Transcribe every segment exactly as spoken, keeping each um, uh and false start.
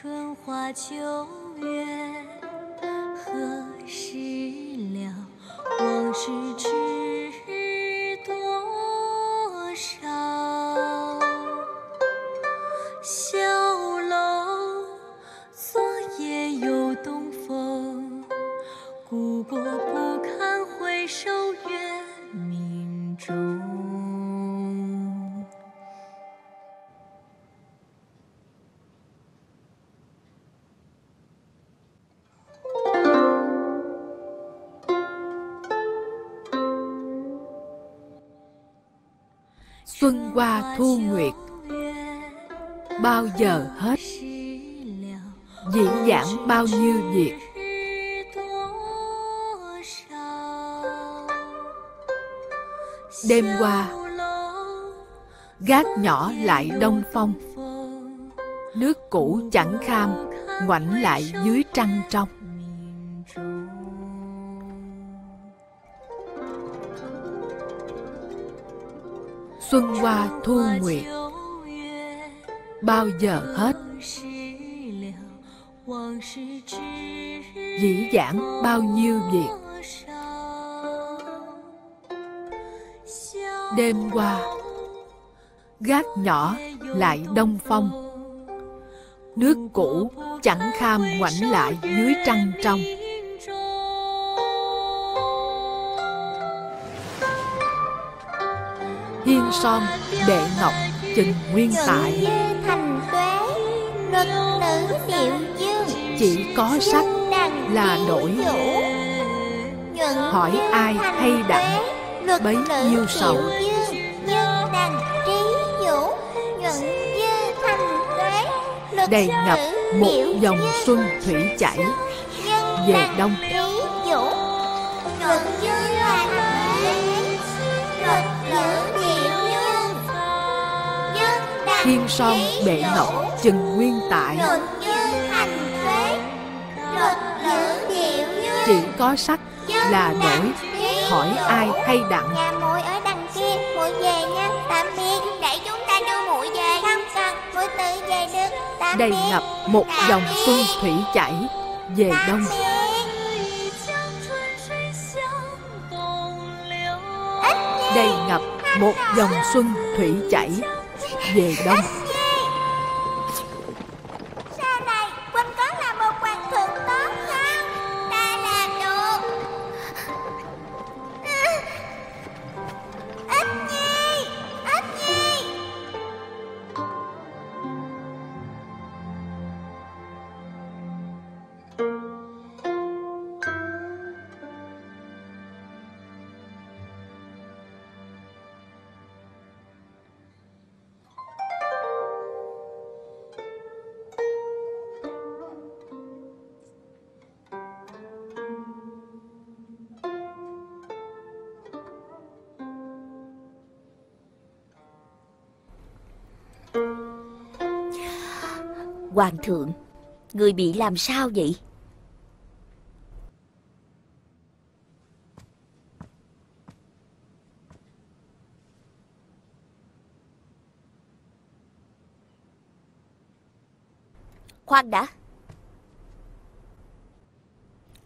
春花秋月何时了，往事知多少。小楼昨夜又东风，故国不堪回首月明中。Xuân qua thu nguyệt bao giờ hết, diễn giảng bao nhiêu việc. Đêm qua gác nhỏ lại đông phong, nước cũ chẳng kham ngoảnh lại dưới trăng trong. Xuân qua thu nguyệt bao giờ hết, dĩ dãn bao nhiêu việc. Đêm qua gác nhỏ lại đông phong, nước cũ chẳng kham ngoảnh lại dưới trăng trong. Hiên son đệ ngọc Trừng Nguyên Tại, thành tuế luật tử diệu dương. Chỉ có sách là đổi, hỏi ai hay đặng bấy nhiêu sầu. Đầy ngập một dòng xuân thủy chảy về đông. Thiên son bệ ngọc Trừng Nguyên Tại, chỉ có sách là đổi, hỏi ai hay đặng. Nhà muội ở đằng kia, muội về nha, tạm biệt. Để chúng ta đưa muội về, không cần, muội tự về được, tạm biệt. Đầy ngập một dòng xuân thủy chảy về đông. Đầy ngập một dòng xuân thủy chảy về đông. Sau này Quỳnh có là một hoàng thượng tốt không? Ta làm được. Ít Nhi, Ít Nhi. Hoàng thượng, người bị làm sao vậy? Khoan đã.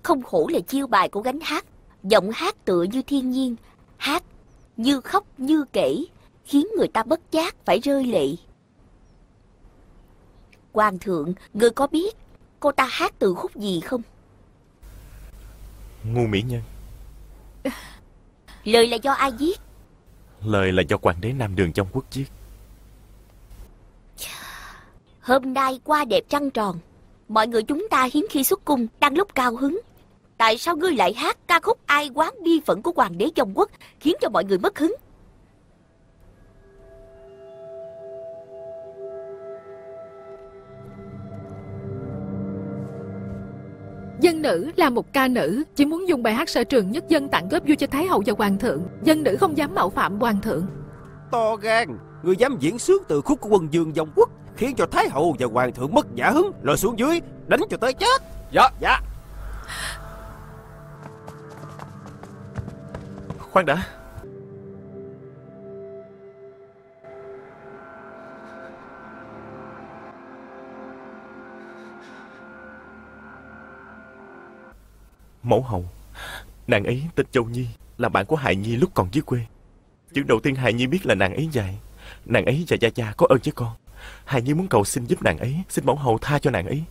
Không khổ là chiêu bài của gánh hát. Giọng hát tựa như thiên nhiên, hát như khóc như kể, khiến người ta bất giác phải rơi lệ. Hoàng thượng, người có biết cô ta hát từ khúc gì không? Ngu mỹ nhân. Lời là do ai viết? Lời là do hoàng đế Nam Đường Trong Quốc viết. Hôm nay qua đẹp trăng tròn, mọi người chúng ta hiếm khi xuất cung, đang lúc cao hứng. Tại sao ngươi lại hát ca khúc ai oán bi phận của hoàng đế Trong Quốc, khiến cho mọi người mất hứng? Dân nữ là một ca nữ, chỉ muốn dùng bài hát sở trường nhất dân tặng góp vui cho Thái Hậu và Hoàng thượng. Dân nữ không dám mạo phạm Hoàng thượng. To gan, người dám diễn sướng từ khúc của quân vương Dòng Quốc, khiến cho Thái Hậu và Hoàng thượng mất nhã hứng, lội xuống dưới, đánh cho tới chết. Dạ, dạ. Khoan đã. Mẫu hậu, nàng ấy tên Châu Nhi, là bạn của Hải Nhi lúc còn dưới quê. Chữ đầu tiên Hải Nhi biết là nàng ấy dạy. Nàng ấy và Gia Gia có ơn với con. Hải Nhi muốn cầu xin giúp nàng ấy, xin mẫu hậu tha cho nàng ấy.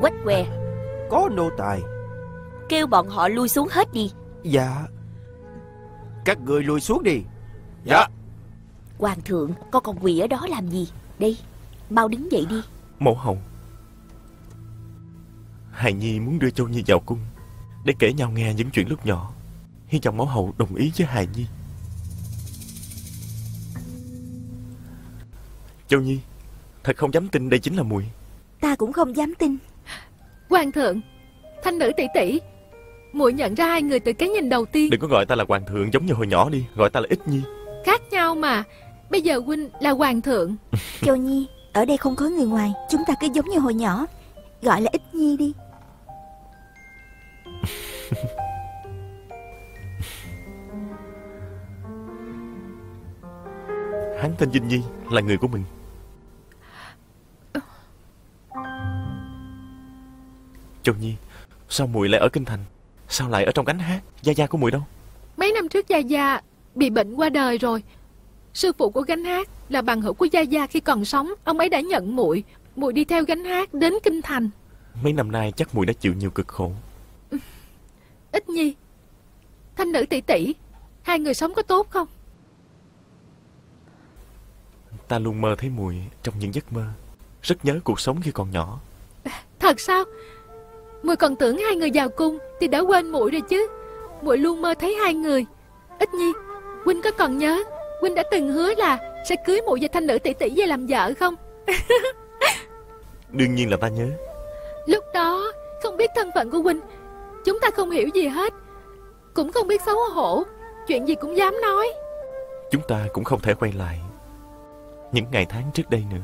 Quách què, có nô tài. Kêu bọn họ lui xuống hết đi. Dạ. Các người lui xuống đi. Dạ. Hoàng thượng, có con quỷ ở đó làm gì? Đi, mau đứng dậy đi. Mẫu hậu, Hài Nhi muốn đưa Châu Nhi vào cung để kể nhau nghe những chuyện lúc nhỏ. Hy vọng mẫu hậu đồng ý với Hài Nhi. Châu Nhi, thật không dám tin đây chính là muội. Ta cũng không dám tin. Hoàng thượng, Thanh Nữ tỷ tỷ, muội nhận ra hai người từ cái nhìn đầu tiên. Đừng có gọi ta là hoàng thượng giống như hồi nhỏ đi, gọi ta là Ít Nhi. Khác nhau mà, bây giờ huynh là hoàng thượng. Châu Nhi, ở đây không có người ngoài, chúng ta cứ giống như hồi nhỏ, gọi là Ít Nhi đi. Hắn tên Dinh Nhi, là người của mình. Châu Nhi, sao muội lại ở kinh thành? Sao lại ở trong cánh hát? Gia Gia của muội đâu? Mấy năm trước Gia Gia bị bệnh qua đời rồi. Sư phụ của gánh hát là bằng hữu của Gia Gia khi còn sống. Ông ấy đã nhận muội, muội đi theo gánh hát đến kinh thành. Mấy năm nay chắc muội đã chịu nhiều cực khổ. Ít Nhi, Thanh Nữ tỷ tỷ, hai người sống có tốt không? Ta luôn mơ thấy muội trong những giấc mơ, rất nhớ cuộc sống khi còn nhỏ. Thật sao? Muội còn tưởng hai người vào cung thì đã quên muội rồi chứ. Muội luôn mơ thấy hai người. Ít Nhi, huynh có còn nhớ huynh đã từng hứa là sẽ cưới muội và Thanh Nữ tỷ tỷ về làm vợ không? Đương nhiên là ta nhớ. Lúc đó không biết thân phận của huynh, chúng ta không hiểu gì hết, cũng không biết xấu hổ, chuyện gì cũng dám nói. Chúng ta cũng không thể quay lại những ngày tháng trước đây nữa.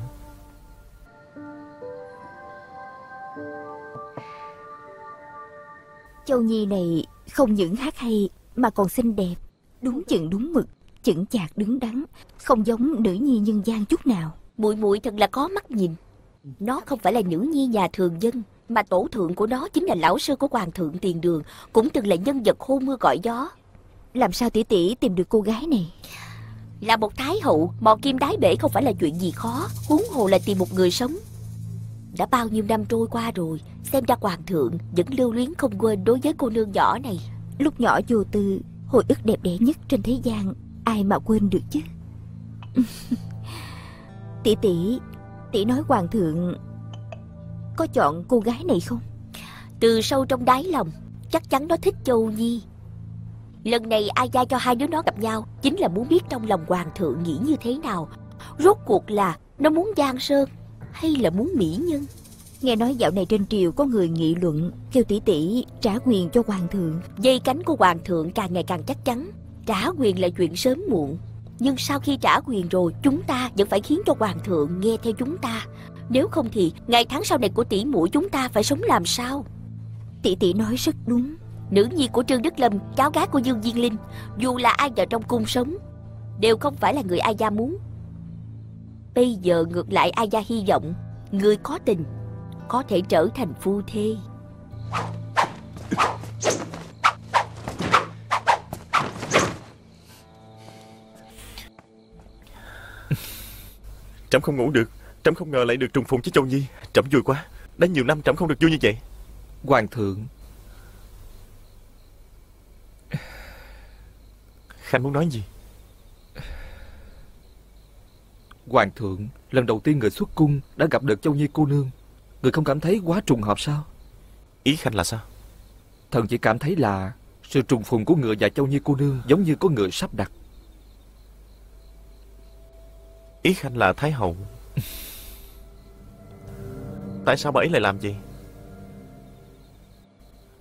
Châu Nhi này không những hát hay mà còn xinh đẹp, đúng chừng đúng mực, chững chạc đứng đắn, không giống nữ nhi nhân gian chút nào. Muội muội thật là có mắt nhìn. Nó không phải là nữ nhi nhà thường dân, mà tổ thượng của nó chính là lão sư của hoàng thượng tiền đường, cũng từng là nhân vật hô mưa gọi gió. Làm sao tỷ tỷ tìm được cô gái này? Là một thái hậu, mò kim đáy bể không phải là chuyện gì khó, huống hồ là tìm một người sống. Đã bao nhiêu năm trôi qua rồi, xem ra hoàng thượng vẫn lưu luyến không quên đối với cô nương nhỏ này. Lúc nhỏ vô tư, hồi ức đẹp đẽ nhất trên thế gian, ai mà quên được chứ. Tỷ tỷ, tỷ nói hoàng thượng có chọn cô gái này không? Từ sâu trong đáy lòng, chắc chắn nó thích Châu Nhi. Lần này ai ra cho hai đứa nó gặp nhau chính là muốn biết trong lòng hoàng thượng nghĩ như thế nào. Rốt cuộc là nó muốn Giang Sơn hay là muốn mỹ nhân? Nghe nói dạo này trên triều có người nghị luận kêu tỷ tỷ trả quyền cho hoàng thượng. Dây cánh của hoàng thượng càng ngày càng chắc chắn. Trả quyền là chuyện sớm muộn, nhưng sau khi trả quyền rồi, chúng ta vẫn phải khiến cho hoàng thượng nghe theo chúng ta. Nếu không thì ngày tháng sau này của tỷ muội chúng ta phải sống làm sao? Tỷ tỷ nói rất đúng. Nữ nhi của Trương Đức Lâm, cháu gái của Dương Diên Linh, dù là ai vào trong cung sống đều không phải là người ai gia muốn. Bây giờ ngược lại ai gia hy vọng người có tình có thể trở thành phu thê. Trẫm không ngủ được, trẫm không ngờ lại được trùng phùng với Châu Nhi. Trẫm vui quá, đã nhiều năm trẫm không được vui như vậy. Hoàng thượng, Khanh muốn nói gì? Hoàng thượng, lần đầu tiên người xuất cung đã gặp được Châu Nhi cô nương, người không cảm thấy quá trùng hợp sao? Ý Khanh là sao? Thần chỉ cảm thấy là sự trùng phùng của người và Châu Nhi cô nương giống như có người sắp đặt. Ý Khanh là Thái Hậu. Tại sao bà ấy lại làm gì?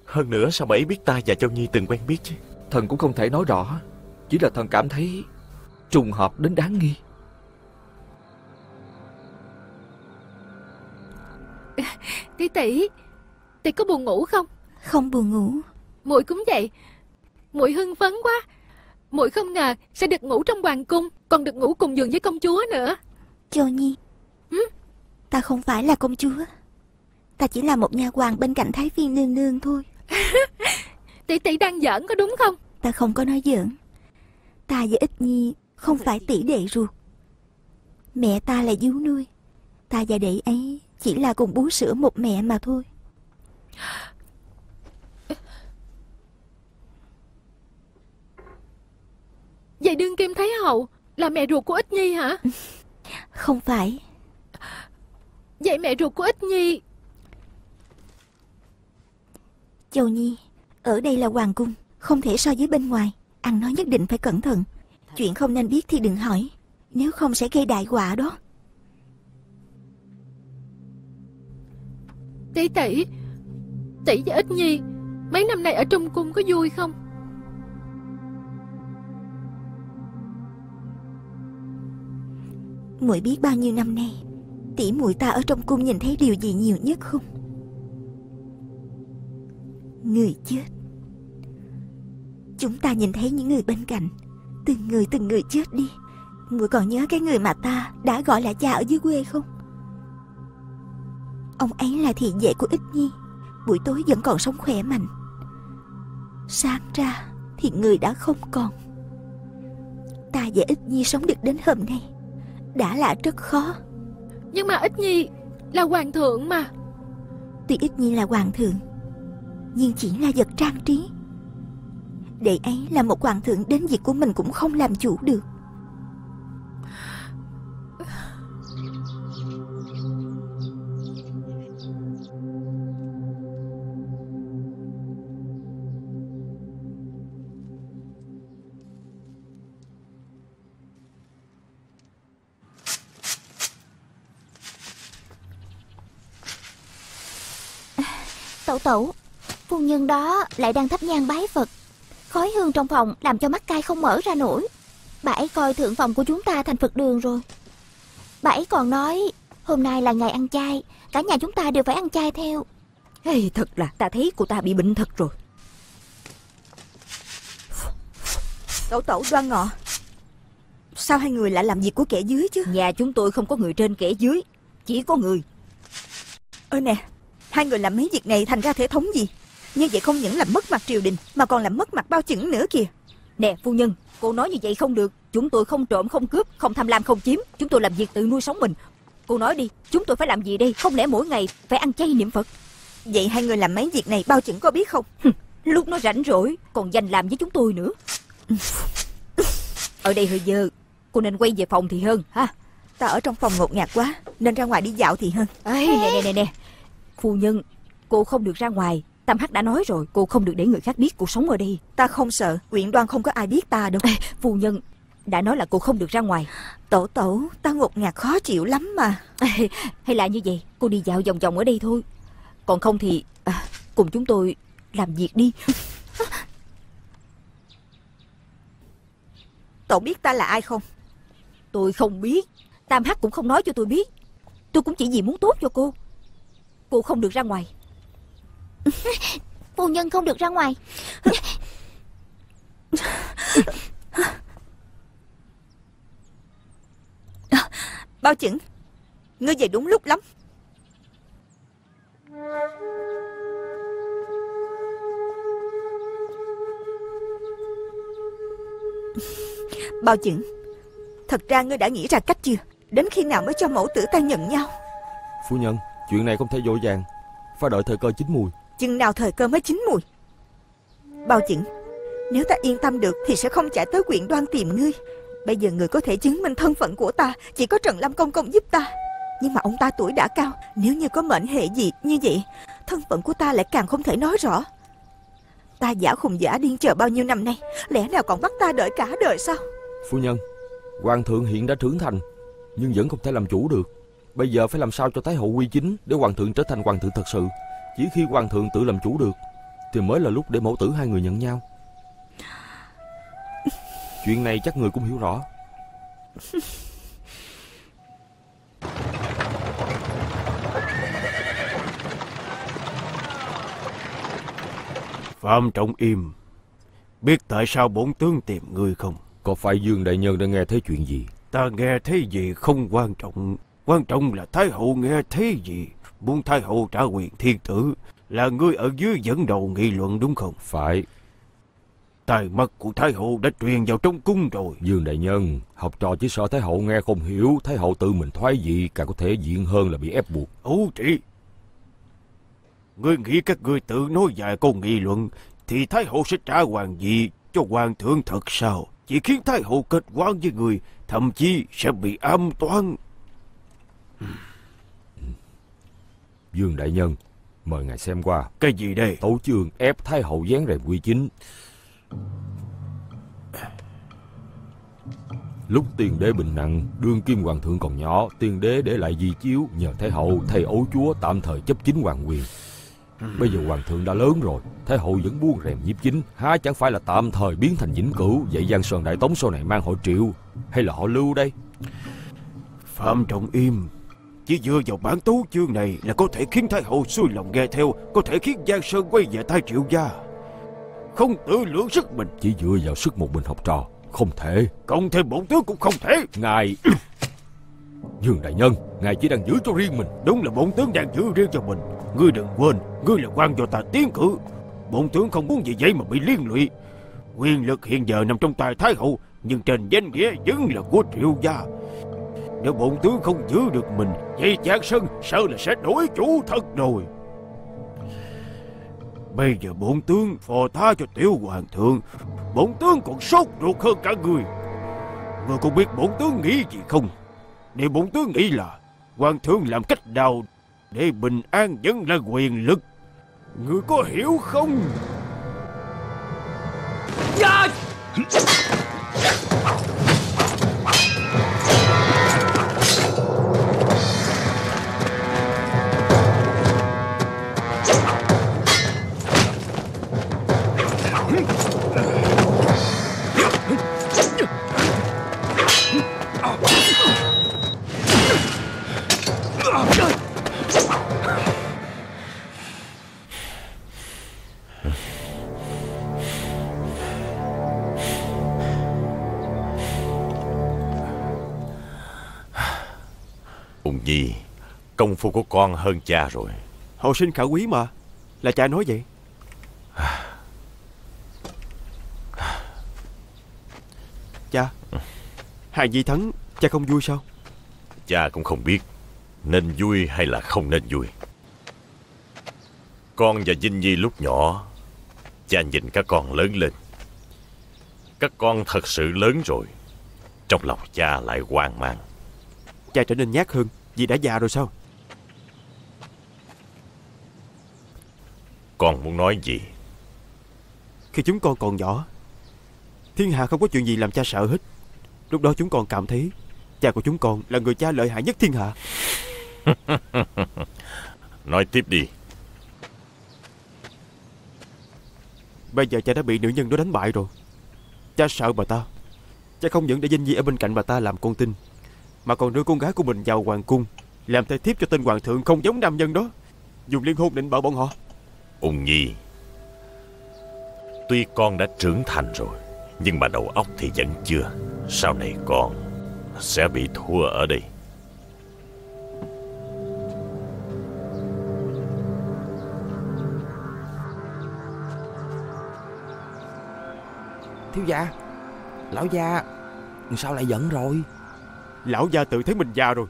Hơn nữa sao bà ấy biết ta và Châu Nhi từng quen biết chứ? Thần cũng không thể nói rõ, chỉ là thần cảm thấy trùng hợp đến đáng nghi. với tỷ, tỷ có buồn ngủ không? Không buồn ngủ. Muội cũng vậy, muội hưng phấn quá. Muội không ngờ sẽ được ngủ trong hoàng cung, còn được ngủ cùng giường với công chúa nữa. Châu Nhi, ừ? Ta không phải là công chúa, ta chỉ là một nha hoàn bên cạnh Thái Phi nương nương thôi. Tỷ tỷ đang giỡn có đúng không? Ta không có nói giỡn. Ta và Ít Nhi không phải tỷ đệ ruột, mẹ ta là díu nuôi, ta và đệ ấy chỉ là cùng bú sữa một mẹ mà thôi. Vậy đương kim Thái Hậu là mẹ ruột của Ít Nhi hả? Không phải. Vậy mẹ ruột của Ít Nhi... Châu Nhi, ở đây là hoàng cung, không thể so với bên ngoài. Ăn nói nhất định phải cẩn thận. Chuyện không nên biết thì đừng hỏi, nếu không sẽ gây đại họa đó. Tỷ tỷ, tỷ và Ít Nhi mấy năm nay ở trong cung có vui không? Muội biết bao nhiêu năm nay tỷ muội ta ở trong cung nhìn thấy điều gì nhiều nhất không? Người chết. Chúng ta nhìn thấy những người bên cạnh từng người từng người chết đi. Muội còn nhớ cái người mà ta đã gọi là cha ở dưới quê không? Ông ấy là thị vệ của Ít Nhi, buổi tối vẫn còn sống khỏe mạnh, sáng ra thì người đã không còn. Ta và Ít Nhi sống được đến hôm nay đã là rất khó. Nhưng mà Ít Nhi là hoàng thượng mà. Tuy Ít Nhi là hoàng thượng, nhưng chỉ là vật trang trí. Đệ ấy là một hoàng thượng, đến việc của mình cũng không làm chủ được. Tẩu tẩu, phu nhân đó lại đang thắp nhang bái Phật. Khói hương trong phòng làm cho mắt cai không mở ra nổi. Bà ấy coi thượng phòng của chúng ta thành Phật đường rồi. Bà ấy còn nói hôm nay là ngày ăn chay, cả nhà chúng ta đều phải ăn chay theo. Hey, thật là ta thấy cô ta bị bệnh thật rồi. Tẩu tẩu, Đoan Ngọ, sao hai người lại làm việc của kẻ dưới chứ? Nhà chúng tôi không có người trên kẻ dưới, chỉ có người. Ơ nè, hai người làm mấy việc này thành ra thể thống gì? Như vậy không những làm mất mặt triều đình mà còn làm mất mặt bao chững nữa kìa. Nè phu nhân, cô nói như vậy không được. Chúng tôi không trộm, không cướp, không tham lam, không chiếm. Chúng tôi làm việc tự nuôi sống mình. Cô nói đi, chúng tôi phải làm gì đây? Không lẽ mỗi ngày phải ăn chay niệm Phật? Vậy hai người làm mấy việc này bao chững có biết không? Lúc nó rảnh rỗi còn dành làm với chúng tôi nữa. Ở đây hơi dơ, cô nên quay về phòng thì hơn ha. Ta ở trong phòng ngột ngạt quá nên ra ngoài đi dạo thì hơn. Ê, nè nè nè nè phu nhân, cô không được ra ngoài. Tam Hắc đã nói rồi, cô không được để người khác biết cô sống ở đây. Ta không sợ, Uyển Đoan không có ai biết ta đâu. Ê, phu nhân, đã nói là cô không được ra ngoài. Tổ tổ, ta ngột ngạt khó chịu lắm mà. Ê, hay là như vậy, cô đi dạo vòng vòng ở đây thôi. Còn không thì à, cùng chúng tôi làm việc đi. Tổ biết ta là ai không? Tôi không biết, Tam Hắc cũng không nói cho tôi biết. Tôi cũng chỉ vì muốn tốt cho cô. Cô không được ra ngoài. Phu nhân không được ra ngoài. Bao chững, ngươi về đúng lúc lắm. Bao chững, thật ra ngươi đã nghĩ ra cách chưa? Đến khi nào mới cho mẫu tử ta nhận nhau? Phu nhân, chuyện này không thể vội vàng, phải đợi thời cơ chín mùi. Chừng nào thời cơ mới chín mùi? Bao chững, nếu ta yên tâm được thì sẽ không chạy tới Uyển Đoan tìm ngươi. Bây giờ người có thể chứng minh thân phận của ta chỉ có Trần Lâm công công giúp ta. Nhưng mà ông ta tuổi đã cao, nếu như có mệnh hệ gì như vậy, thân phận của ta lại càng không thể nói rõ. Ta giả khùng giả điên chờ bao nhiêu năm nay, lẽ nào còn bắt ta đợi cả đời sao? Phu nhân, hoàng thượng hiện đã trưởng thành nhưng vẫn không thể làm chủ được. Bây giờ phải làm sao cho Thái Hậu quy chính, để hoàng thượng trở thành hoàng thượng thật sự. Chỉ khi hoàng thượng tự làm chủ được thì mới là lúc để mẫu tử hai người nhận nhau. Chuyện này chắc người cũng hiểu rõ. Phạm Trọng im. Biết tại sao bổn tướng tìm ngươi không? Có phải Dương Đại Nhân đã nghe thấy chuyện gì? Ta nghe thấy gì không quan trọng. Quan trọng là Thái Hậu nghe thấy gì. Muốn Thái Hậu trả quyền thiên tử. Là ngươi ở dưới dẫn đầu nghị luận đúng không? Phải. Tài mắt của Thái Hậu đã truyền vào trong cung rồi. Dương Đại Nhân, học trò chỉ sợ Thái Hậu nghe không hiểu. Thái Hậu tự mình thoái dị, càng có thể diện hơn là bị ép buộc. Ấu trị. Ngươi nghĩ các ngươi tự nói vài câu nghị luận thì Thái Hậu sẽ trả hoàng vị cho Hoàng Thượng thật sao? Chỉ khiến Thái Hậu kết oán với người, thậm chí sẽ bị am toán. Dương Đại Nhân, mời ngài xem qua. Cái gì đây? Tấu chương ép Thái Hậu dán rèm quy chính. Lúc Tiền Đế bệnh nặng, đương kim Hoàng Thượng còn nhỏ, Tiền Đế để lại di chiếu nhờ Thái Hậu thầy ấu chúa tạm thời chấp chính hoàng quyền. Bây giờ Hoàng Thượng đã lớn rồi, Thái Hậu vẫn buông rèm nhiếp chính, há chẳng phải là tạm thời biến thành vĩnh cửu? Vậy Giang Sơn Đại Tống sau này mang họ Triệu hay là họ Lưu đây? Phạm Trọng im. Chỉ dựa vào bản tấu chương này là có thể khiến Thái Hậu xuôi lòng nghe theo, có thể khiến Giang Sơn quay về tay Triệu gia. Không tự lượng sức mình. Chỉ dựa vào sức một mình học trò không thể. Cộng thêm bổn tướng cũng không thể. Ngài Dương Đại Nhân, ngài chỉ đang giữ cho riêng mình. Đúng là bổn tướng đang giữ riêng cho mình. Ngươi đừng quên, ngươi là quan do ta tiến cử. Bổn tướng không muốn gì vậy mà bị liên lụy. Quyền lực hiện giờ nằm trong tay Thái Hậu, nhưng trên danh nghĩa vẫn là của Triệu gia. Nếu bổn tướng không giữ được mình, vậy Giang Sơn sợ là sẽ đổi chủ thật rồi. Bây giờ bổn tướng phò tha cho tiểu Hoàng Thượng, bổn tướng còn sốt ruột hơn cả người. Ngươi có biết bổn tướng nghĩ gì không? Nếu bổn tướng nghĩ là Hoàng Thượng làm cách nào để bình an vẫn là quyền lực, ngươi có hiểu không? Dạ! Gì? Công phu của con hơn cha rồi. Hậu sinh khả quý mà. Là cha nói vậy. Cha, Hải Nhi thắng, cha không vui sao? Cha cũng không biết nên vui hay là không nên vui. Con và Dinh Nhi lúc nhỏ, cha nhìn các con lớn lên. Các con thật sự lớn rồi, trong lòng cha lại hoang mang. Cha trở nên nhát hơn vì đã già rồi sao? Con muốn nói gì? Khi chúng con còn nhỏ, thiên hạ không có chuyện gì làm cha sợ hết. Lúc đó chúng con cảm thấy cha của chúng con là người cha lợi hại nhất thiên hạ. Nói tiếp đi. Bây giờ cha đã bị nữ nhân đó đánh bại rồi. Cha sợ bà ta. Cha không những để Dinh Nhi ở bên cạnh bà ta làm con tin, mà còn đưa con gái của mình vào hoàng cung làm thầy thiếp cho tên Hoàng Thượng không giống nam nhân đó, dùng liên hôn định bợ bọn họ. Ung Nhi, tuy con đã trưởng thành rồi, nhưng mà đầu óc thì vẫn chưa. Sau này con sẽ bị thua ở đây. Thiếu gia, lão gia sao lại giận rồi? Lão gia tự thấy mình già rồi.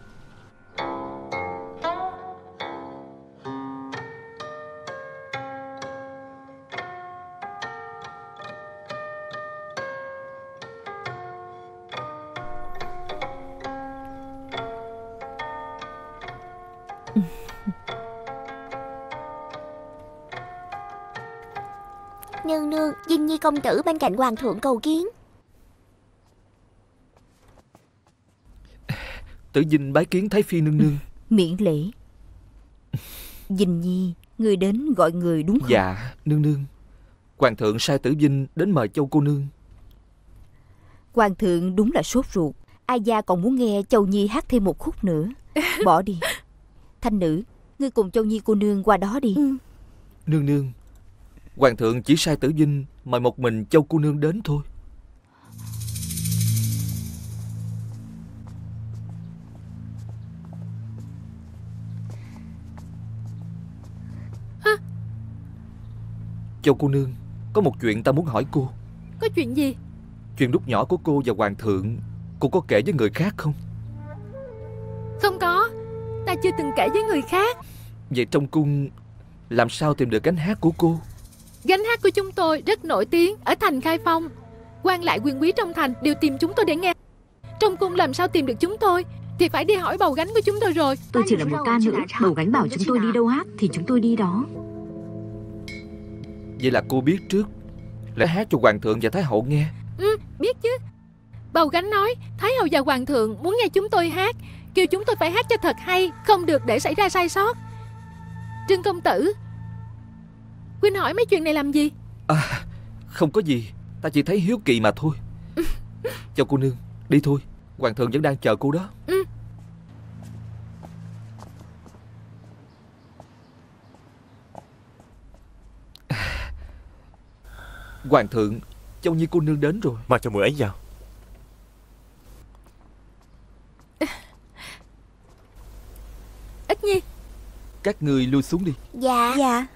Nương nương, Dinh Nhi công tử bên cạnh Hoàng Thượng cầu kiến. Tử Vinh bái kiến Thái Phi nương nương. Miễn lễ. Dinh Nhi, người đến gọi người đúng không? Dạ, nương nương. Hoàng Thượng sai Tử Vinh đến mời Châu cô nương. Hoàng Thượng đúng là sốt ruột. Ai gia còn muốn nghe Châu Nhi hát thêm một khúc nữa. Bỏ đi. Thanh nữ, ngươi cùng Châu Nhi cô nương qua đó đi. Ừ. Nương nương, Hoàng thượng chỉ sai Tử Vinh mời một mình Châu cô nương đến thôi. Hả? Châu cô nương, có một chuyện ta muốn hỏi cô. Có chuyện gì? Chuyện lúc nhỏ của cô và Hoàng thượng, cô có kể với người khác không? Không có, ta chưa từng kể với người khác. Vậy trong cung làm sao tìm được gánh hát của cô? Gánh hát của chúng tôi rất nổi tiếng ở thành Khai Phong. Quan lại quyền quý trong thành đều tìm chúng tôi để nghe. Trong cung làm sao tìm được chúng tôi thì phải đi hỏi bầu gánh của chúng tôi rồi. Tôi chỉ là một ca nữ, bầu gánh bảo chúng tôi đi đâu hát thì chúng tôi đi đó. Vậy là cô biết trước lại hát cho Hoàng thượng và Thái hậu nghe. Ừ, biết chứ. Bầu gánh nói Thái hậu và Hoàng thượng muốn nghe chúng tôi hát, kêu chúng tôi phải hát cho thật hay, không được để xảy ra sai sót. Trương công tử, huynh hỏi mấy chuyện này làm gì? À, không có gì, ta chỉ thấy hiếu kỳ mà thôi. Cho cô nương, đi thôi, Hoàng thượng vẫn đang chờ cô đó. Ừ. Hoàng thượng, Châu Nhi cô nương đến rồi. Mà cho mười ấy vào. Ít Nhi, các người lui xuống đi. Dạ. Dạ.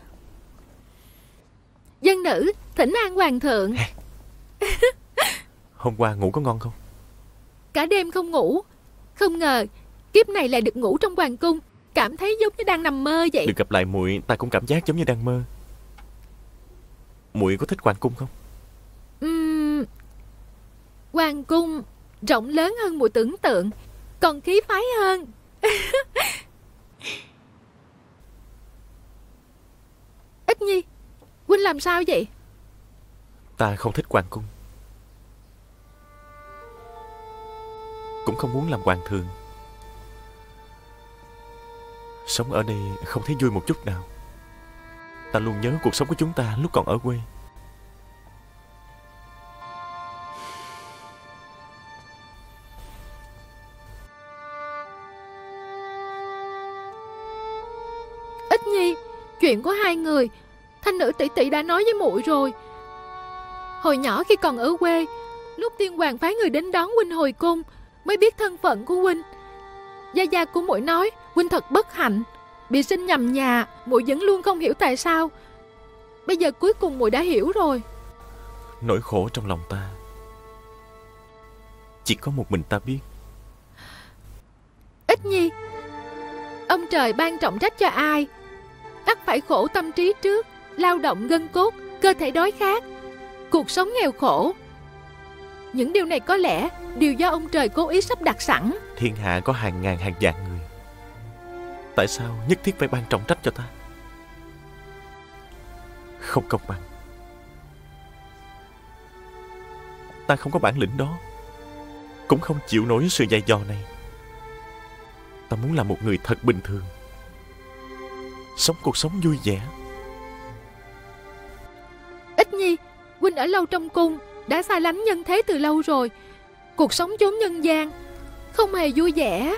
Dân nữ thỉnh an Hoàng thượng. Hôm qua ngủ có ngon không? Cả đêm không ngủ. Không ngờ kiếp này lại được ngủ trong hoàng cung. Cảm thấy giống như đang nằm mơ vậy. Được gặp lại muội, ta cũng cảm giác giống như đang mơ. Muội có thích hoàng cung không? Uhm, hoàng cung rộng lớn hơn muội tưởng tượng, còn khí phái hơn. Ít Nhi, huynh làm sao vậy? Ta không thích hoàng cung, cũng không muốn làm hoàng thượng. Sống ở đây không thấy vui một chút nào. Ta luôn nhớ cuộc sống của chúng ta lúc còn ở quê. Ít Nhi, chuyện của hai người Thanh nữ tỷ tỷ đã nói với muội rồi. Hồi nhỏ khi còn ở quê, lúc tiên hoàng phái người đến đón huynh hồi cung, mới biết thân phận của huynh. Gia gia của muội nói huynh thật bất hạnh, bị sinh nhầm nhà. Muội vẫn luôn không hiểu tại sao. Bây giờ cuối cùng muội đã hiểu rồi. Nỗi khổ trong lòng ta chỉ có một mình ta biết. Ít Nhi, ông trời ban trọng trách cho ai, ắt phải khổ tâm trí trước, lao động gân cốt, cơ thể đói khát, cuộc sống nghèo khổ. Những điều này có lẽ đều do ông trời cố ý sắp đặt sẵn. Thiên hạ có hàng ngàn hàng vạn người, tại sao nhất thiết phải ban trọng trách cho ta? Không công bằng. Ta không có bản lĩnh đó, cũng không chịu nổi sự dày vò này. Ta muốn là một người thật bình thường, sống cuộc sống vui vẻ. Ít Nhi, huynh ở lâu trong cung đã xa lánh nhân thế từ lâu rồi. Cuộc sống chốn nhân gian không hề vui vẻ.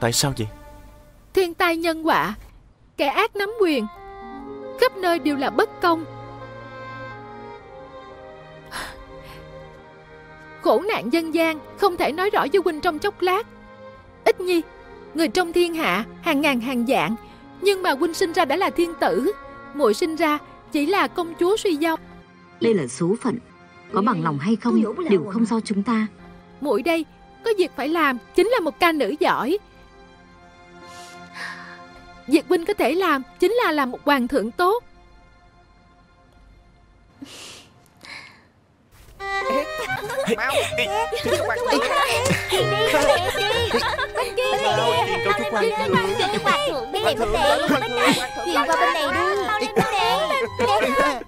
Tại sao vậy? Thiên tai nhân họa, kẻ ác nắm quyền, khắp nơi đều là bất công. Khổ nạn dân gian không thể nói rõ với huynh trong chốc lát. Ít Nhi, người trong thiên hạ hàng ngàn hàng vạn, nhưng mà huynh sinh ra đã là thiên tử, muội sinh ra chỉ là công chúa suy dông. Đây là số phận, có bằng lòng hay không đều không do chúng ta. Muội đây có việc phải làm, chính là một ca nữ giỏi. Việc huynh có thể làm chính là làm một hoàng thượng tốt. Mau đi, đi cho hoàng thượng. Đi đi. Bên kia đi. Đi cho hoàng thượng. Đi bên này. Đi qua bên này đi. Bên này.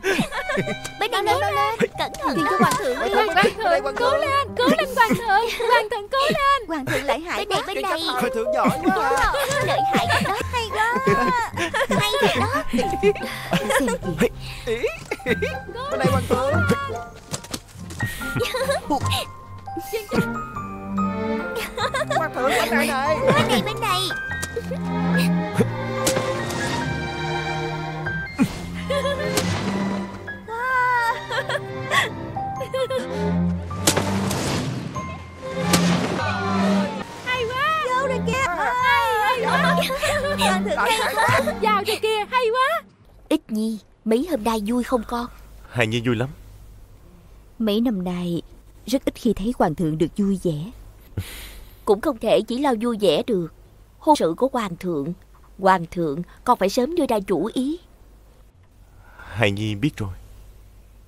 Bên này lên lên. Cẩn thận. Đi cho hoàng thượng. Hoàng thượng cố lên, cố lên hoàng thượng. Hoàng thượng cố lên. Hoàng thượng lợi hại. Bên này bên này. Hoàng thượng giỏi quá. Lợi hại đó, hay quá. Hay thiệt đó. Bên này hoàng thượng. Hoàng thượng bên này, bên này, bên này. Hay quá. Vô đây kia. Hay quá. Hoàng thượng hay quá. Vào đây kia, hay quá. Ít Nhi, mấy hôm nay vui không con? Hải Nhi vui lắm. Mấy năm nay rất ít khi thấy hoàng thượng được vui vẻ. Cũng không thể chỉ lo vui vẻ được. Hôn sự của hoàng thượng, hoàng thượng còn phải sớm đưa ra chủ ý. Hải Nhi biết rồi.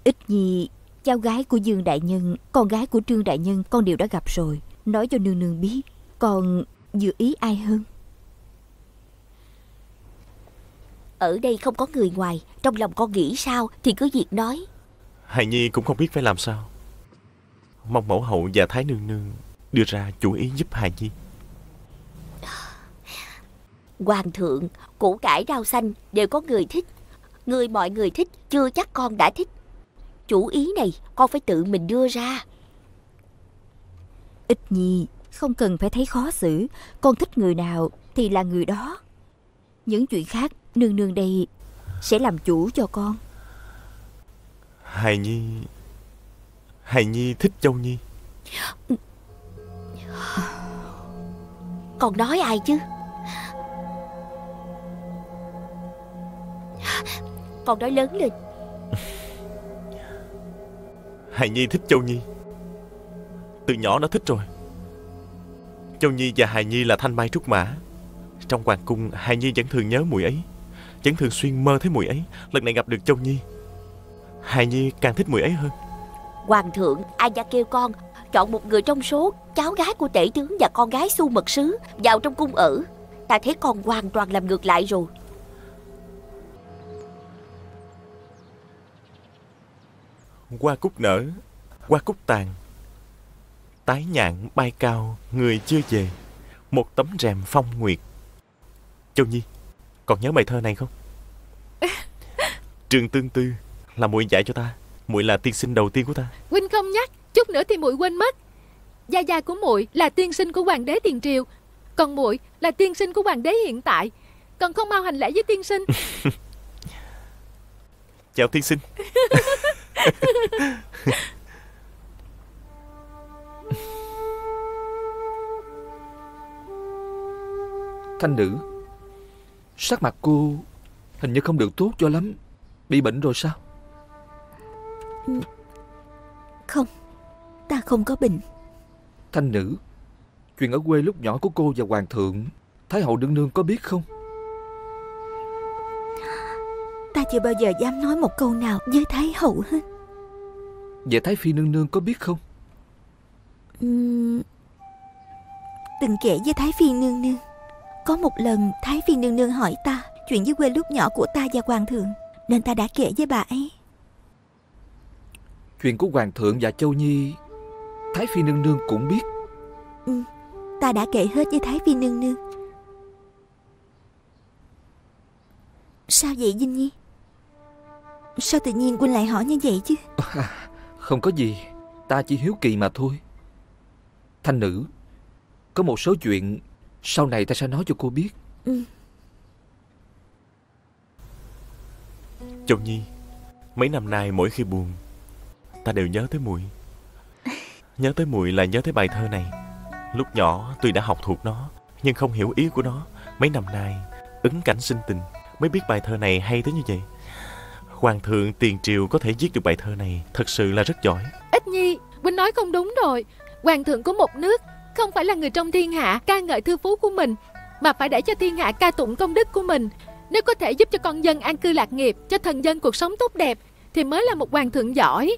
Ít Nhi, cháu gái của Dương Đại Nhân, con gái của Trương Đại Nhân, con đều đã gặp rồi. Nói cho nương nương biết, con dự ý ai hơn? Ở đây không có người ngoài, trong lòng con nghĩ sao thì cứ việc nói. Hải Nhi cũng không biết phải làm sao. Mong mẫu hậu và thái nương nương đưa ra chủ ý giúp Hải Nhi. Hoàng thượng, củ cải rau xanh đều có người thích. Người mọi người thích, chưa chắc con đã thích. Chủ ý này con phải tự mình đưa ra. Ít Nhi, không cần phải thấy khó xử. Con thích người nào thì là người đó. Những chuyện khác nương nương đây sẽ làm chủ cho con. Hải Nhi, Hải Nhi thích Châu Nhi. Còn nói ai chứ? Còn nói lớn lên. Hải Nhi thích Châu Nhi. Từ nhỏ nó thích rồi. Châu Nhi và Hải Nhi là thanh mai trúc mã. Trong hoàng cung, Hải Nhi vẫn thường nhớ muội ấy, vẫn thường xuyên mơ thấy muội ấy. Lần này gặp được Châu Nhi, Hải Nhi càng thích muội ấy hơn. Hoàng thượng, ai đã kêu con chọn một người trong số cháu gái của tể tướng và con gái Xu mật sứ vào trong cung ở. Ta thấy con hoàn toàn làm ngược lại rồi. Hoa cúc nở, hoa cúc tàn, tái nhạn bay cao, người chưa về, một tấm rèm phong nguyệt. Châu Nhi, còn nhớ bài thơ này không? Trường Tương Tư là muội dạy cho ta, muội là tiên sinh đầu tiên của ta. Huynh không nhắc, chút nữa thì muội quên mất. Gia gia của muội là tiên sinh của hoàng đế Tiền Triều, còn muội là tiên sinh của hoàng đế hiện tại. Còn không mau hành lễ với tiên sinh. Chào tiên sinh. Thanh nữ, sắc mặt cô hình như không được tốt cho lắm. Bị bệnh rồi sao? Không, ta không có bệnh. Thanh nữ, chuyện ở quê lúc nhỏ của cô và hoàng thượng, thái hậu nương nương có biết không? Ta chưa bao giờ dám nói một câu nào với thái hậu hết. Vậy thái phi nương nương có biết không? Ừ, từng kể với thái phi nương nương. Có một lần thái phi nương nương hỏi ta chuyện với quê lúc nhỏ của ta và hoàng thượng, nên ta đã kể với bà ấy. Chuyện của hoàng thượng và Châu Nhi thái phi nương nương cũng biết. Ừ, ta đã kể hết với thái phi nương nương. Sao vậy Dinh Nhi? Sao tự nhiên huynh lại hỏi như vậy chứ? À, không có gì, ta chỉ hiếu kỳ mà thôi. Thanh nữ, có một số chuyện sau này ta sẽ nói cho cô biết. Ừ. Châu Nhi, mấy năm nay mỗi khi buồn, ta đều nhớ tới muội. Nhớ tới muội là nhớ tới bài thơ này. Lúc nhỏ tuy đã học thuộc nó, nhưng không hiểu ý của nó. Mấy năm nay ứng cảnh sinh tình mới biết bài thơ này hay tới như vậy. Hoàng thượng Tiền Triều có thể viết được bài thơ này thật sự là rất giỏi. Ít Nhi, huynh nói không đúng rồi. Hoàng thượng của một nước không phải là người trong thiên hạ ca ngợi thư phú của mình, mà phải để cho thiên hạ ca tụng công đức của mình. Nếu có thể giúp cho con dân an cư lạc nghiệp, cho thần dân cuộc sống tốt đẹp, thì mới là một hoàng thượng giỏi.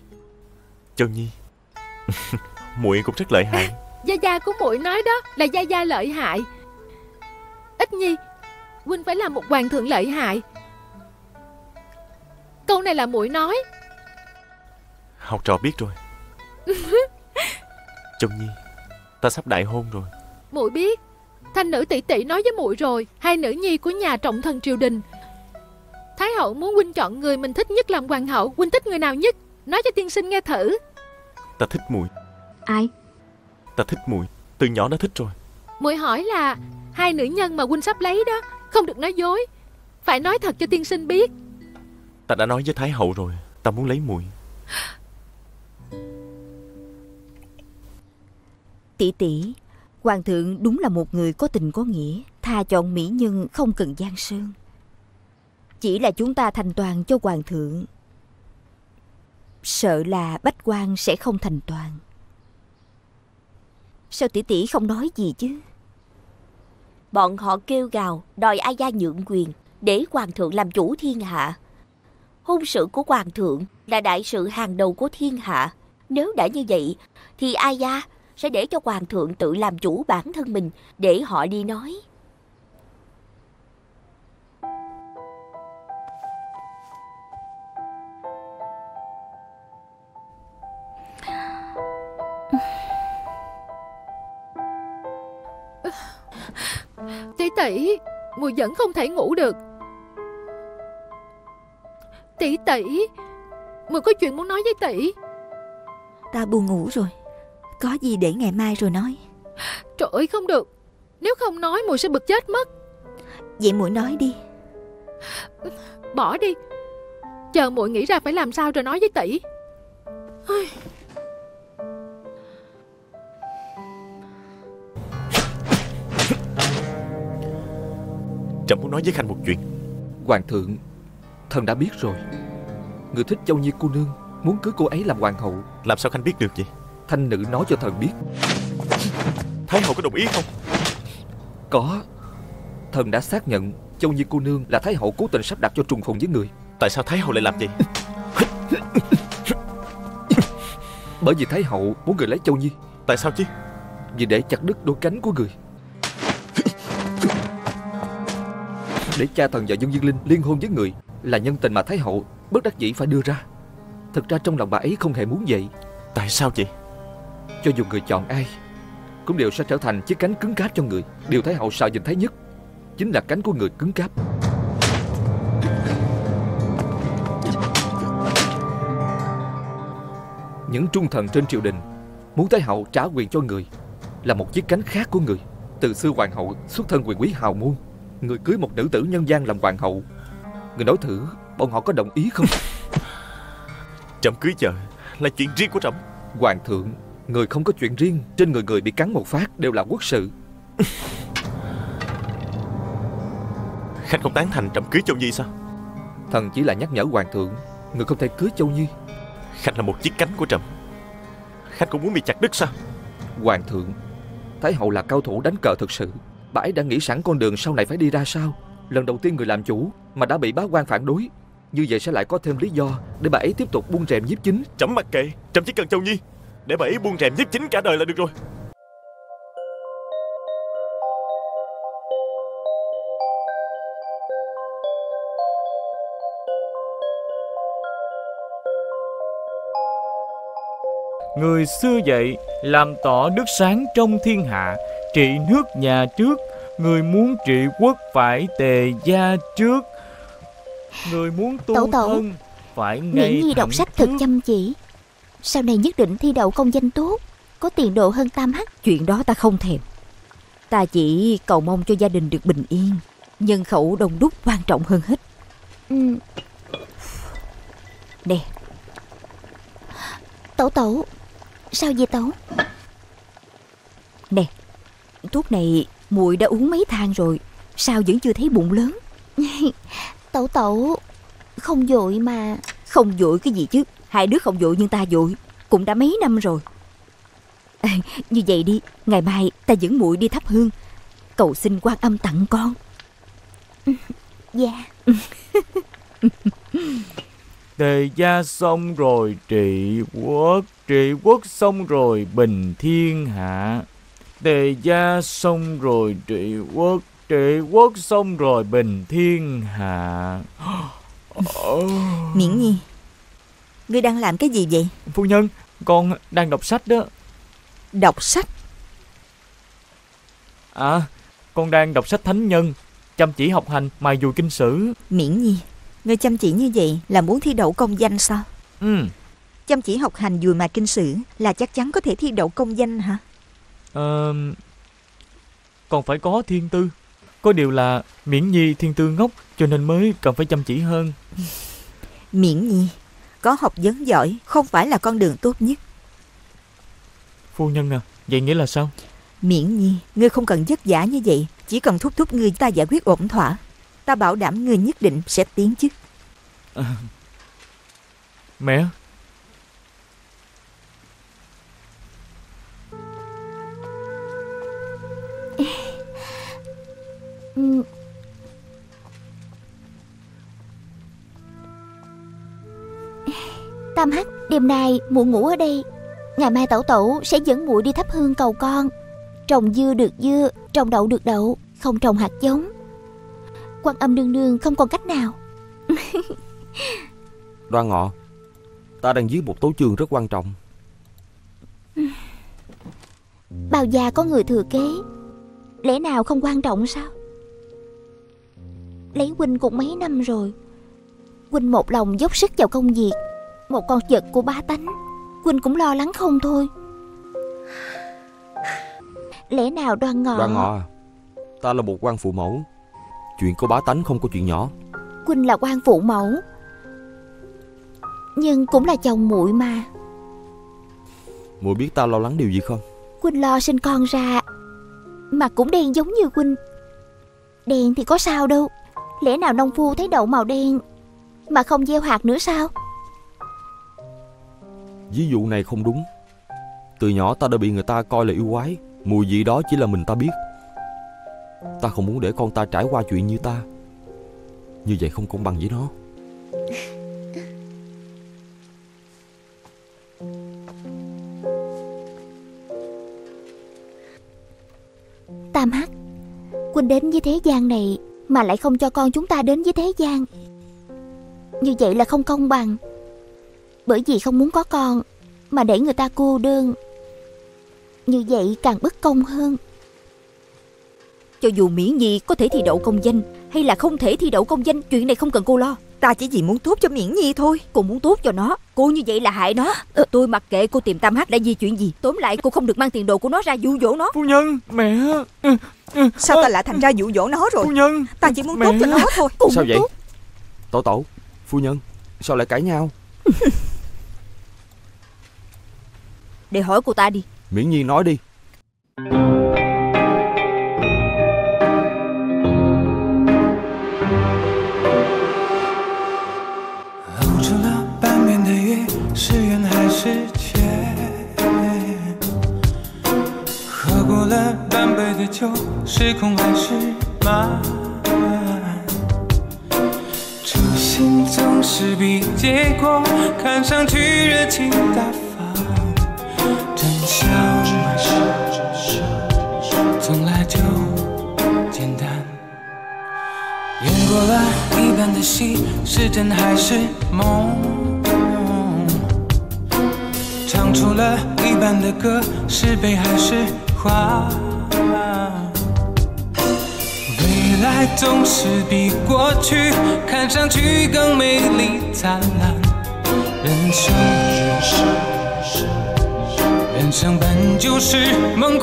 Châu Nhi, muội cũng rất lợi hại. Gia gia của muội nói đó là gia gia lợi hại. Ít Nhi, huynh phải là một hoàng thượng lợi hại. Câu này là muội nói. Học trò biết rồi. Châu Nhi, ta sắp đại hôn rồi. Muội biết. Thanh nữ tỷ tỷ nói với muội rồi, hai nữ nhi của nhà trọng thần triều đình. Thái hậu muốn huynh chọn người mình thích nhất làm hoàng hậu. Huynh thích người nào nhất? Nói cho tiên sinh nghe thử. Ta thích muội. Ai? Ta thích muội, từ nhỏ đã thích rồi. Muội hỏi là hai nữ nhân mà huynh sắp lấy đó, không được nói dối, phải nói thật cho tiên sinh biết. Ta đã nói với Thái Hậu rồi, ta muốn lấy muội. Tỷ tỷ, Hoàng thượng đúng là một người có tình có nghĩa, tha chọn mỹ nhân không cần Giang Sơn. Chỉ là chúng ta thành toàn cho Hoàng thượng, sợ là bách quan sẽ không thành toàn. Sao tỷ tỷ không nói gì chứ? Bọn họ kêu gào đòi ai gia nhượng quyền để Hoàng thượng làm chủ thiên hạ. Hôn sự của Hoàng thượng là đại sự hàng đầu của thiên hạ. Nếu đã như vậy thì ai gia sẽ để cho Hoàng thượng tự làm chủ bản thân mình, để họ đi nói. Tỷ tỷ, muội vẫn không thể ngủ được. Tỷ tỷ, muội có chuyện muốn nói với tỷ. Ta buồn ngủ rồi, có gì để ngày mai rồi nói. Trời ơi, không được, nếu không nói muội sẽ bực chết mất. Vậy muội nói đi. Bỏ đi, chờ muội nghĩ ra phải làm sao rồi nói với tỷ. Trẫm muốn nói với Khanh một chuyện. Hoàng thượng, thần đã biết rồi. Người thích Châu Nhi cô nương, muốn cưới cô ấy làm hoàng hậu. Làm sao Khanh biết được vậy? Thanh nữ nói cho thần biết. Thái hậu có đồng ý không? Có. Thần đã xác nhận Châu Nhi cô nương là Thái hậu cố tình sắp đặt cho trùng phùng với người. Tại sao Thái hậu lại làm vậy? Bởi vì Thái hậu muốn người lấy Châu Nhi. Tại sao chứ? Vì để chặt đứt đôi cánh của người, để cha thần và Dương Diên Linh liên hôn với người, là nhân tình mà Thái hậu bất đắc dĩ phải đưa ra. Thực ra trong lòng bà ấy không hề muốn vậy. Tại sao vậy? Cho dù người chọn ai cũng đều sẽ trở thành chiếc cánh cứng cáp cho người. Điều Thái hậu sợ nhìn thấy nhất chính là cánh của người cứng cáp. Những trung thần trên triều đình muốn Thái hậu trả quyền cho người là một chiếc cánh khác của người. Từ xưa hoàng hậu xuất thân quyền quý hào môn, người cưới một nữ tử nhân gian làm hoàng hậu, người nói thử bọn họ có đồng ý không? Trẫm cưới vợ là chuyện riêng của trẫm. Hoàng thượng, người không có chuyện riêng. Trên người người bị cắn một phát đều là quốc sự. Khanh không tán thành trẫm cưới Châu Nhi sao? Thần chỉ là nhắc nhở hoàng thượng, người không thể cưới Châu Nhi. Khanh là một chiếc cánh của trẫm, Khanh cũng muốn bị chặt đứt sao? Hoàng thượng, Thái hậu là cao thủ đánh cờ thực sự. Bà ấy đã nghĩ sẵn con đường sau này phải đi ra sao. Lần đầu tiên người làm chủ mà đã bị bá quan phản đối, như vậy sẽ lại có thêm lý do để bà ấy tiếp tục buông rèm nhiếp chính. Trẫm mặc kệ, trẫm chỉ cần Châu Nhi, để bà ấy buông rèm nhiếp chính cả đời là được rồi. Người xưa dạy làm tỏ đức sáng trong thiên hạ, trị nước nhà trước. Người muốn trị quốc phải tề gia trước. Người muốn tu tẩu tẩu, thân phải ngay. Miễn Nhi đọc sách thật chăm chỉ, sau này nhất định thi đậu công danh tốt, có tiền đồ hơn Tam Hắc. Chuyện đó ta không thèm, ta chỉ cầu mong cho gia đình được bình yên. Nhân khẩu đông đúc quan trọng hơn hết. Ừ. Nè Tẩu tẩu, sao vậy tẩu? Nè, thuốc này muội đã uống mấy thang rồi, sao vẫn chưa thấy bụng lớn? Tẩu tẩu, không vội mà. Không vội cái gì chứ, hai đứa không vội nhưng ta vội, cũng đã mấy năm rồi. À, như vậy đi, ngày mai ta dẫn muội đi thắp hương, cầu xin Quan Âm tặng con. Dạ. Tề gia xong rồi trị quốc, trị quốc xong rồi bình thiên hạ. Tề gia xong rồi trị quốc, trị quốc xong rồi bình thiên hạ. Oh. Miễn Nhi, ngươi đang làm cái gì vậy? Phu nhân, con đang đọc sách đó. Đọc sách? À, con đang đọc sách thánh nhân, chăm chỉ học hành, mài dùi kinh sử. Miễn Nhi, ngươi chăm chỉ như vậy là muốn thi đậu công danh sao? Ừ. Chăm chỉ học hành dùi mài kinh sử là chắc chắn có thể thi đậu công danh hả? Ờ... À... còn phải có thiên tư. Có điều là Miễn Nhi thiên tư ngốc, cho nên mới cần phải chăm chỉ hơn. Miễn Nhi có học vấn giỏi không phải là con đường tốt nhất. Phu nhân à, vậy nghĩa là sao? Miễn Nhi, ngươi không cần vất vả như vậy, chỉ cần thúc thúc ngươi ta giải quyết ổn thỏa, ta bảo đảm ngươi nhất định sẽ tiến chức. À, mẹ. Ừ. Tam Hắc, đêm nay muội ngủ ở đây, ngày mai tẩu tẩu sẽ dẫn muội đi thắp hương cầu con. Trồng dưa được dưa, trồng đậu được đậu, không trồng hạt giống. Quan Âm nương nương không còn cách nào. Đoan Ngọ, ta đang viết một tấu chương rất quan trọng. Bao già có người thừa kế, lẽ nào không quan trọng sao? Lấy huynh cũng mấy năm rồi, huynh một lòng dốc sức vào công việc, một con vật của bá tánh, huynh cũng lo lắng không thôi. Lẽ nào Đoan Ngọ... Đoan Ngọ, ta là một quan phụ mẫu, chuyện của bá tánh không có chuyện nhỏ. Huynh là quan phụ mẫu, nhưng cũng là chồng muội mà. Muội biết ta lo lắng điều gì không? Huynh lo sinh con ra mà cũng đen giống như huynh. Đen thì có sao đâu, lẽ nào nông phu thấy đậu màu đen mà không gieo hạt nữa sao? Ví dụ này không đúng. Từ nhỏ ta đã bị người ta coi là yêu quái, mùi vị đó chỉ là mình ta biết. Ta không muốn để con ta trải qua chuyện như ta, như vậy không công bằng với nó. Tam Hắc, huynh đến với thế gian này mà lại không cho con chúng ta đến với thế gian, như vậy là không công bằng. Bởi vì không muốn có con mà để người ta cô đơn, như vậy càng bất công hơn. Cho dù Miễn Nhi có thể thi đậu công danh hay là không thể thi đậu công danh, chuyện này không cần cô lo. Ta chỉ vì muốn tốt cho Miễn Nhi thôi. Cô muốn tốt cho nó, cô như vậy là hại nó. Ờ, tôi mặc kệ cô tìm Tam Hắc đã vì chuyện gì. Tóm lại cô không được mang tiền đồ của nó ra dụ dỗ nó. Phu nhân, mẹ. Sao ta lại thành ra dụ dỗ nó rồi? Phu nhân, ta chỉ muốn mẹ. Tốt cho nó thôi. Cô sao vậy? Tốt. Tổ tổ, phu nhân, sao lại cãi nhau? Để hỏi cô ta đi. Miễn Nhi nói đi. Mộng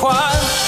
khoan.